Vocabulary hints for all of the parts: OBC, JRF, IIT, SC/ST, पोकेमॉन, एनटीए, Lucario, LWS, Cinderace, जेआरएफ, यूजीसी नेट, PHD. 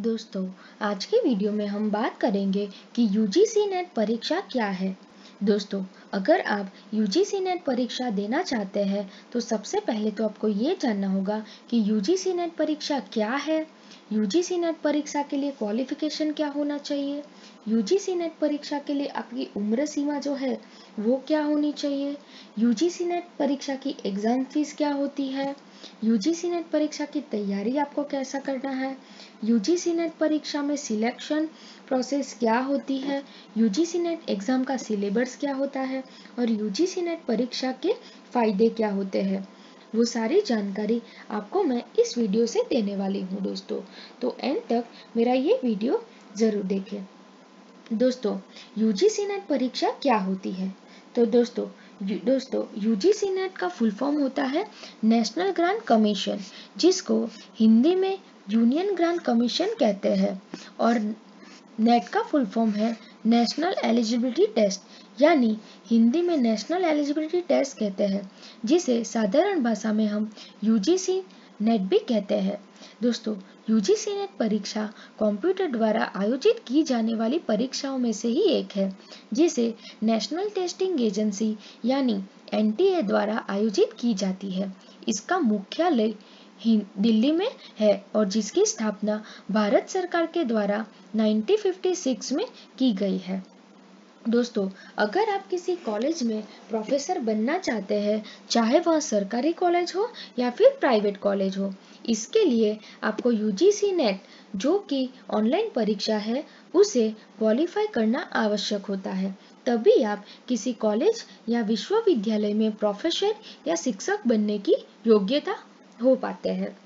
दोस्तों आज के वीडियो में हम बात करेंगे कि यूजीसी नेट परीक्षा क्या है। दोस्तों अगर आप यूजीसी नेट परीक्षा देना चाहते हैं तो सबसे पहले तो आपको ये जानना होगा कि यूजीसी नेट परीक्षा क्या है, यूजीसी नेट परीक्षा के लिए क्वालिफिकेशन क्या होना चाहिए, यूजीसी नेट परीक्षा के लिए आपकी उम्र सीमा जो है वो क्या होनी चाहिए, यूजीसी नेट परीक्षा की एग्जाम फीस क्या होती है, यूजीसी नेट परीक्षा की तैयारी आपको कैसा करना है, यूजीसी नेट परीक्षा में सिलेक्शन प्रोसेस क्या होती है, यूजीसी नेट एग्जाम का सिलेबस क्या होता है और यूजीसी नेट परीक्षा के फायदे क्या होते हैं, वो सारी जानकारी आपको मैं इस वीडियो से देने वाली हूँ दोस्तों। तो एंड तक मेरा ये वीडियो जरूर देखें। दोस्तों यूजीसी नेट परीक्षा क्या होती है? तो दोस्तों यूजीसी नेट का फुल फॉर्म होता है नेशनल ग्रांट कमीशन, जिसको हिंदी में यूनियन ग्रांट कमीशन कहते हैं, और नेट का फुल फॉर्म है नेशनल एलिजिबिलिटी टेस्ट, यानी हिंदी में नेशनल एलिजिबिलिटी टेस्ट कहते हैं, जिसे साधारण भाषा में हम यूजीसी नेट भी कहते हैं। दोस्तों यूजीसी नेट परीक्षा कंप्यूटर द्वारा आयोजित की जाने वाली परीक्षाओं में से ही एक है, जिसे नेशनल टेस्टिंग एजेंसी यानी एनटीए द्वारा आयोजित की जाती है। इसका मुख्यालय दिल्ली में है और जिसकी स्थापना भारत सरकार के द्वारा 1956 में की गई है। दोस्तों अगर आप किसी कॉलेज में प्रोफेसर बनना चाहते हैं, चाहे वह सरकारी कॉलेज हो या फिर प्राइवेट कॉलेज हो, इसके लिए आपको यूजीसी नेट जो कि ऑनलाइन परीक्षा है उसे क्वालिफाई करना आवश्यक होता है, तभी आप किसी कॉलेज या विश्वविद्यालय में प्रोफेसर या शिक्षक बनने की योग्यता हो पाते हैं।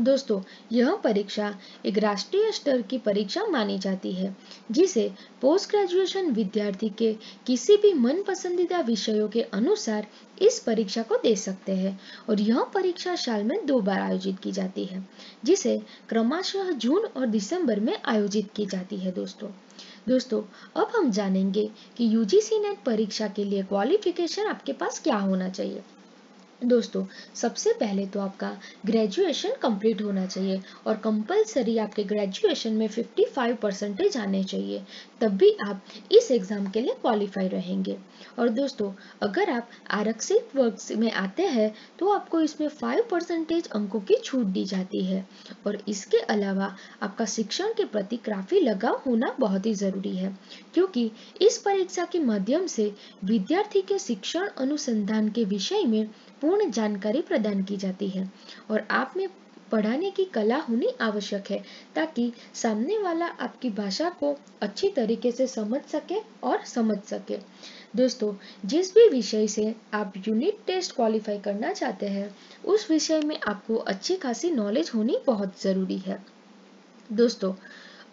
दोस्तों यह परीक्षा एक राष्ट्रीय स्तर की परीक्षा मानी जाती है, जिसे पोस्ट ग्रेजुएशन विद्यार्थी के किसी भी मन पसंदीदा विषयों के अनुसार इस परीक्षा को दे सकते हैं, और यह परीक्षा साल में 2 बार आयोजित की जाती है, जिसे क्रमशः जून और दिसंबर में आयोजित की जाती है। दोस्तों अब हम जानेंगे कि यूजीसी नेट परीक्षा के लिए क्वालिफिकेशन आपके पास क्या होना चाहिए। दोस्तों सबसे पहले तो आपका ग्रेजुएशन कंप्लीट होना चाहिए और कंपलसरी आपके ग्रेजुएशन में 55% आने चाहिए, तब भी आप इस एग्ज़ाम के लिए क्वालिफाई रहेंगे। और दोस्तों अगर आप आरक्षित वर्ग में आते हैं तो आपको इसमें 5% अंकों की छूट दी जाती है, और इसके अलावा आपका शिक्षण के प्रति काफ़ी लगाव होना बहुत ही ज़रूरी है, क्योंकि इस परीक्षा के माध्यम से विद्यार्थी के शिक्षण अनुसंधान के विषय में पूर्ण जानकारी प्रदान की जाती है, और आप में पढ़ाने की कला होनी आवश्यक है ताकि सामने वाला आपकी भाषा को अच्छी तरीके से समझ सके। दोस्तों जिस भी विषय से आप यूनिट टेस्ट क्वालिफाई करना चाहते हैं उस विषय में आपको अच्छी खासी नॉलेज होनी बहुत ज़रूरी है। दोस्तों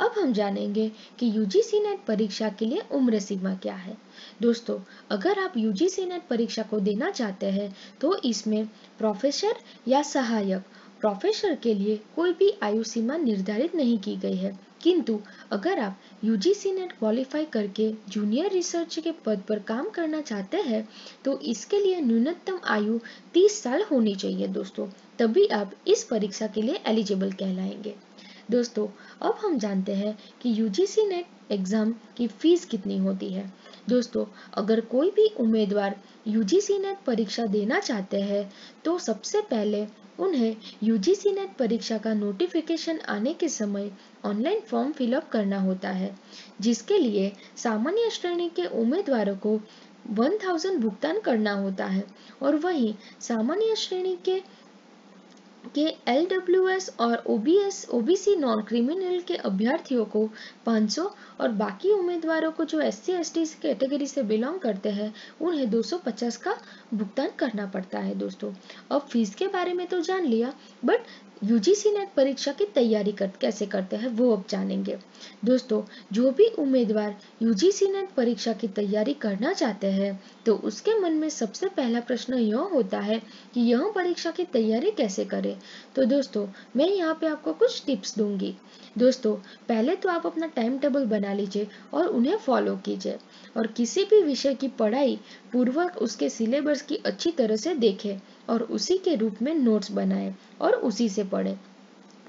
अब हम जानेंगे कि यूजीसी नेट परीक्षा के लिए उम्र सीमा क्या है। दोस्तों अगर आप यूजीसी नेट परीक्षा को देना चाहते हैं तो इसमें प्रोफेसर या सहायक प्रोफेसर के लिए कोई भी आयु सीमा निर्धारित नहीं की गई है, किंतु अगर आप यूजीसी नेट क्वालिफाई करके जूनियर रिसर्च के पद पर काम करना चाहते हैं तो इसके लिए न्यूनतम आयु 30 साल होनी चाहिए। दोस्तों तभी आप इस परीक्षा के लिए एलिजिबल कहलाएंगे। दोस्तों अब हम जानते हैं कि यूजीसी नेट एग्ज़ाम की फ़ीस कितनी होती है। दोस्तों अगर कोई भी उम्मीदवार यूजीसी नेट परीक्षा देना चाहते हैं तो सबसे पहले उन्हें यूजीसी नेट परीक्षा का नोटिफिकेशन आने के समय ऑनलाइन फॉर्म फिलअप करना होता है, जिसके लिए सामान्य श्रेणी के उम्मीदवारों को 1000 भुगतान करना होता है, और वहीं सामान्य श्रेणी के LWS और OBC नॉन क्रिमिनल के अभ्यर्थियों को 500 और बाकी उम्मीदवारों को जो SC/ST कैटेगरी से बिलोंग करते हैं उन्हें 250 का भुगतान करना पड़ता है। दोस्तों अब फीस के बारे में तो जान लिया, बट यूजीसी नेट परीक्षा की तैयारी कैसे करते हैं वो अब जानेंगे। दोस्तों जो भी उम्मीदवार यूजीसी नेट परीक्षा की तैयारी करना चाहते हैं तो उसके मन में सबसे पहला प्रश्न यह होता है कि यह परीक्षा की तैयारी कैसे करें। तो दोस्तों मैं यहाँ पे आपको कुछ टिप्स दूंगी। दोस्तों पहले तो आप अपना टाइम टेबल बना लीजिए और उन्हें फॉलो कीजिए, और किसी भी विषय की पढ़ाई पूर्वक उसके सिलेबस की अच्छी तरह से देखें और उसी के रूप में नोट्स बनाएं और उसी से पढ़ें।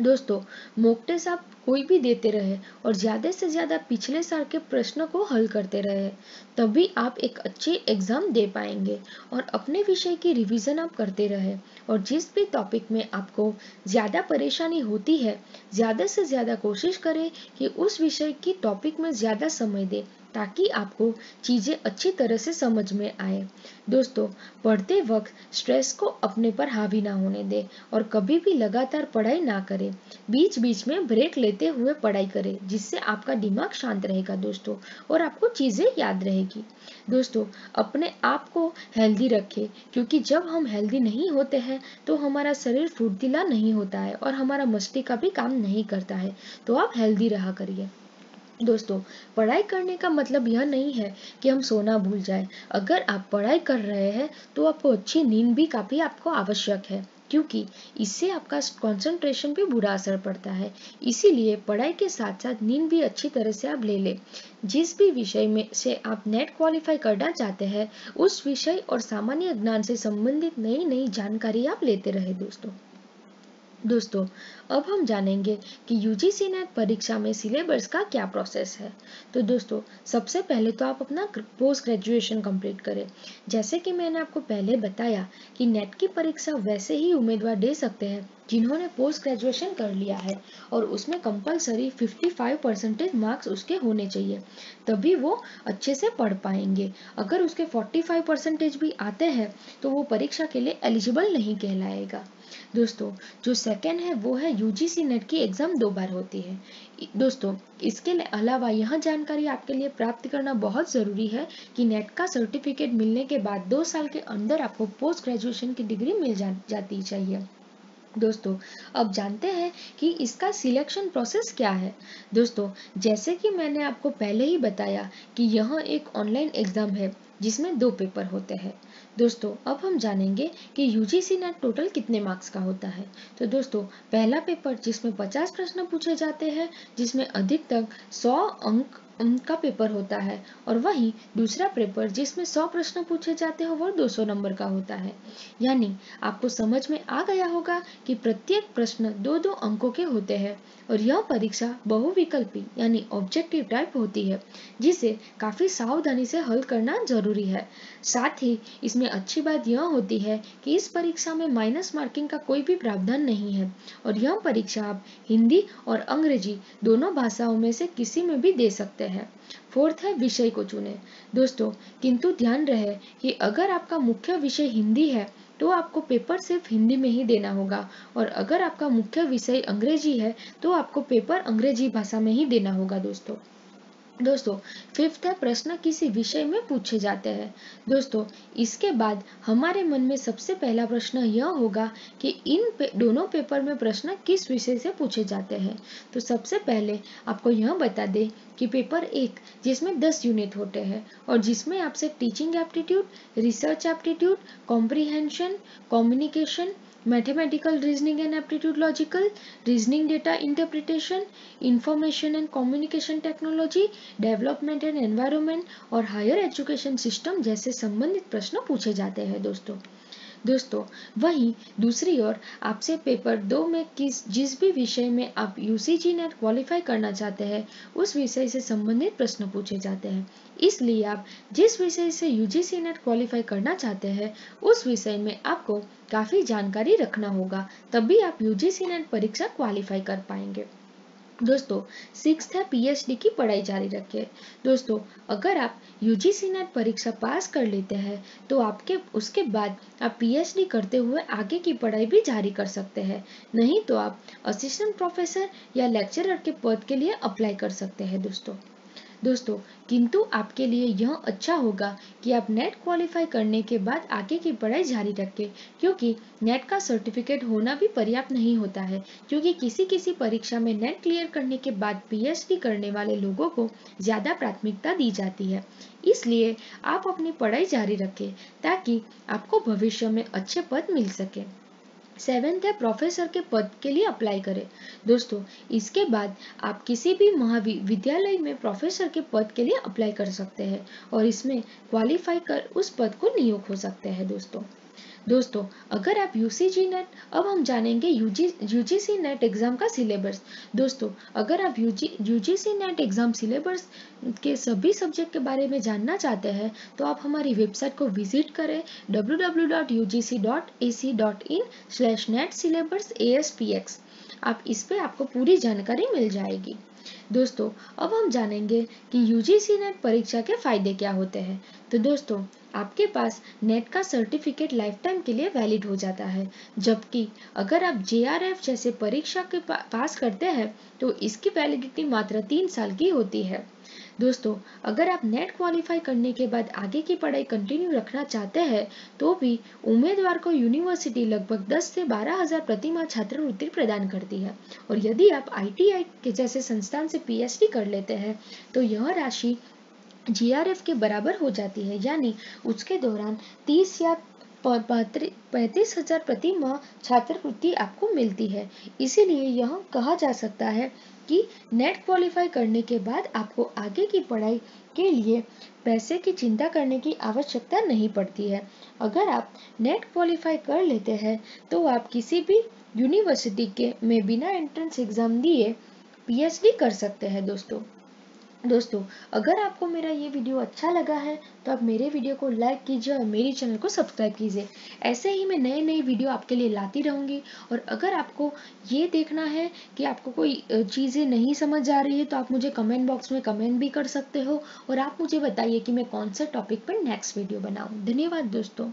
दोस्तों मॉक टेस्ट आप कोई भी देते रहे और ज़्यादा से ज़्यादा पिछले साल के प्रश्नों को हल करते रहे, तभी आप एक अच्छे एग्जाम दे पाएंगे। और अपने विषय की रिवीजन आप करते रहे और जिस भी टॉपिक में आपको ज़्यादा परेशानी होती है, ज़्यादा से ज़्यादा कोशिश करें कि उस विषय की टॉपिक में ज़्यादा समय दें ताकि आपको चीज़ें अच्छी तरह से समझ में आए। दोस्तों पढ़ते वक्त स्ट्रेस को अपने पर हावी ना होने दें और कभी भी लगातार पढ़ाई ना करें, बीच बीच में ब्रेक लेते हुए पढ़ाई करें, जिससे आपका दिमाग शांत रहेगा दोस्तों और आपको चीज़ें याद रहेगी। दोस्तों अपने आप को हेल्दी रखें, क्योंकि जब हम हेल्दी नहीं होते हैं तो हमारा शरीर फुर्तीला नहीं होता है और हमारा मस्तिष्क भी काम नहीं करता है, तो आप हेल्दी रहा करिए। दोस्तों पढ़ाई करने का मतलब यह नहीं है कि हम सोना भूल जाए। अगर आप पढ़ाई कर रहे हैं तो आपको अच्छी नींद भी काफ़ी आपको आवश्यक है, क्योंकि इससे आपका कंसंट्रेशन पे बुरा असर पड़ता है। इसीलिए पढ़ाई के साथ साथ नींद भी अच्छी तरह से आप ले लें। जिस भी विषय में से आप नेट क्वालिफाई करना चाहते हैं, उस विषय और सामान्य ज्ञान से संबंधित नई नई जानकारी आप लेते रहे दोस्तों। दोस्तों अब हम जानेंगे कि यूजीसी नेट परीक्षा में सिलेबस का क्या प्रोसेस है। तो दोस्तों सबसे पहले तो आप अपना पोस्ट ग्रेजुएशन कंप्लीट करें। जैसे कि मैंने आपको पहले बताया कि नेट की परीक्षा वैसे ही उम्मीदवार दे सकते हैं जिन्होंने पोस्ट ग्रेजुएशन कर लिया है और उसमें कंपलसरी 55% मार्क्स उसके होने चाहिए, तभी वो अच्छे से पढ़ पाएंगे। अगर उसके 45% भी आते हैं तो वो परीक्षा के लिए एलिजिबल नहीं कहलाएगा। दोस्तों जो सेकंड है वो है यूजीसी नेट की एग्जाम 2 बार होती है। दोस्तों इसके अलावा यह जानकारी आपके लिए प्राप्त करना बहुत ज़रूरी है कि नेट का सर्टिफिकेट मिलने के बाद 2 साल के अंदर आपको पोस्ट ग्रेजुएशन की डिग्री मिल जाती चाहिए। दोस्तों अब जानते हैं कि इसका सिलेक्शन प्रोसेस क्या है। दोस्तों जैसे कि मैंने आपको पहले ही बताया कि यह एक ऑनलाइन एग्ज़ाम है जिसमें 2 पेपर होते हैं। दोस्तों अब हम जानेंगे कि यूजीसी नेट टोटल कितने मार्क्स का होता है। तो दोस्तों पहला पेपर जिसमें 50 प्रश्न पूछे जाते हैं, जिसमें अधिकतम 100 अंक का पेपर होता है, और वहीं दूसरा पेपर जिसमें 100 प्रश्न पूछे जाते हैं वो 200 नंबर का होता है। यानी आपको समझ में आ गया होगा कि प्रत्येक प्रश्न 2-2 अंकों के होते हैं और यह परीक्षा बहुविकल्पी यानी ऑब्जेक्टिव टाइप होती है, जिसे काफ़ी सावधानी से हल करना जरूरी है। साथ ही इसमें अच्छी बात यह होती है कि इस परीक्षा में माइनस मार्किंग का कोई भी प्रावधान नहीं है और यह परीक्षा आप हिंदी और अंग्रेजी दोनों भाषाओं में से किसी में भी दे सकते हैं। फोर्थ है विषय को चुने। दोस्तों किंतु ध्यान रहे कि अगर आपका मुख्य विषय हिंदी है तो आपको पेपर सिर्फ हिंदी में ही देना होगा, और अगर आपका मुख्य विषय अंग्रेजी है तो आपको पेपर अंग्रेजी भाषा में ही देना होगा दोस्तों। दोस्तों फिफ्थ है प्रश्न किसी विषय में पूछे जाते हैं। दोस्तों इसके बाद हमारे मन में सबसे पहला प्रश्न यह होगा कि इन दोनों पेपर में प्रश्न किस विषय से पूछे जाते हैं। तो सबसे पहले आपको यह बता दें कि पेपर 1 जिसमें 10 यूनिट होते हैं और जिसमें आपसे teaching aptitude, research aptitude, comprehension, communication, mathematical reasoning and aptitude, logical reasoning, data interpretation, information and communication technology, development and environment और हायर एजुकेशन सिस्टम जैसे संबंधित प्रश्न पूछे जाते हैं दोस्तों। दोस्तों वहीं दूसरी ओर आपसे पेपर 2 में जिस भी विषय में आप यूजीसी नेट क्वालिफाई करना चाहते हैं उस विषय से संबंधित प्रश्न पूछे जाते हैं। इसलिए आप जिस विषय से यूजीसी नेट क्वालिफाई करना चाहते हैं उस विषय में आपको काफ़ी जानकारी रखना होगा, तभी आप यूजीसी नेट परीक्षा क्वालिफाई कर पाएंगे। दोस्तों सिक्स्थ है पीएचडी की पढ़ाई जारी रखें। दोस्तों अगर आप यूजीसी नेट परीक्षा पास कर लेते हैं तो आपके उसके बाद आप पीएचडी करते हुए आगे की पढ़ाई भी जारी कर सकते हैं, नहीं तो आप असिस्टेंट प्रोफेसर या लेक्चरर के पद के लिए अप्लाई कर सकते हैं दोस्तों। दोस्तों किंतु आपके लिए यह अच्छा होगा कि आप नेट क्वालिफाई करने के बाद आगे की पढ़ाई जारी रखें, क्योंकि नेट का सर्टिफिकेट होना भी पर्याप्त नहीं होता है, क्योंकि किसी किसी परीक्षा में नेट क्लियर करने के बाद पीएचडी करने वाले लोगों को ज़्यादा प्राथमिकता दी जाती है। इसलिए आप अपनी पढ़ाई जारी रखें ताकि आपको भविष्य में अच्छे पद मिल सके। 7th है प्रोफेसर के पद के लिए अप्लाई करें। दोस्तों इसके बाद आप किसी भी महाविद्यालय में प्रोफेसर के पद के लिए अप्लाई कर सकते हैं और इसमें क्वालिफाई कर उस पद को नियुक्त हो सकते हैं दोस्तों। दोस्तों अगर आप यूजीसी नेट, अब हम जानेंगे यूजीसी नेट एग्जाम का सिलेबस। दोस्तों अगर आप यूजीसी नेट एग्जाम सिलेबस के सभी सब्जेक्ट के बारे में जानना चाहते हैं तो आप हमारी वेबसाइट को विजिट करें www.ugc.ac.in/net-syllabus-aspx। आप इस पे आपको पूरी जानकारी मिल जाएगी। दोस्तों अब हम जानेंगे कि यूजीसी नेट परीक्षा के फायदे क्या होते हैं। तो दोस्तों आपके पास नेट का सर्टिफिकेट लाइफ टाइम के लिए वैलिड हो जाता है, जबकि अगर आप जेआरएफ जैसे परीक्षा के पास करते हैं तो इसकी वैलिडिटी मात्र 3 साल की होती है। दोस्तों अगर आप नेट क्वालिफाई करने के बाद आगे की पढ़ाई कंटिन्यू रखना चाहते हैं तो भी उम्मीदवार को यूनिवर्सिटी लगभग 10 से 12 हज़ार प्रति माह छात्रवृत्ति प्रदान करती है, और यदि आप IIT के जैसे संस्थान से PHD कर लेते हैं तो यह राशि JRF के बराबर हो जाती है, यानी उसके दौरान 30 या 35 हज़ार प्रति माह छात्रवृत्ति आपको मिलती है। इसीलिए यह कहा जा सकता है कि नेट क्वालिफाई करने के बाद आपको आगे की पढ़ाई के लिए पैसे की चिंता करने की आवश्यकता नहीं पड़ती है। अगर आप नेट क्वालिफाई कर लेते हैं तो आप किसी भी यूनिवर्सिटी के में बिना एंट्रेंस एग्जाम दिए PHD कर सकते हैं। दोस्तों अगर आपको मेरा ये वीडियो अच्छा लगा है तो आप मेरे वीडियो को लाइक कीजिए और मेरे चैनल को सब्सक्राइब कीजिए। ऐसे ही मैं नए वीडियो आपके लिए लाती रहूँगी। और अगर आपको ये देखना है कि आपको कोई चीज़ें नहीं समझ आ रही है तो आप मुझे कमेंट बॉक्स में कमेंट भी कर सकते हो, और आप मुझे बताइए कि मैं कौन से टॉपिक पर नेक्स्ट वीडियो बनाऊँ। धन्यवाद दोस्तों।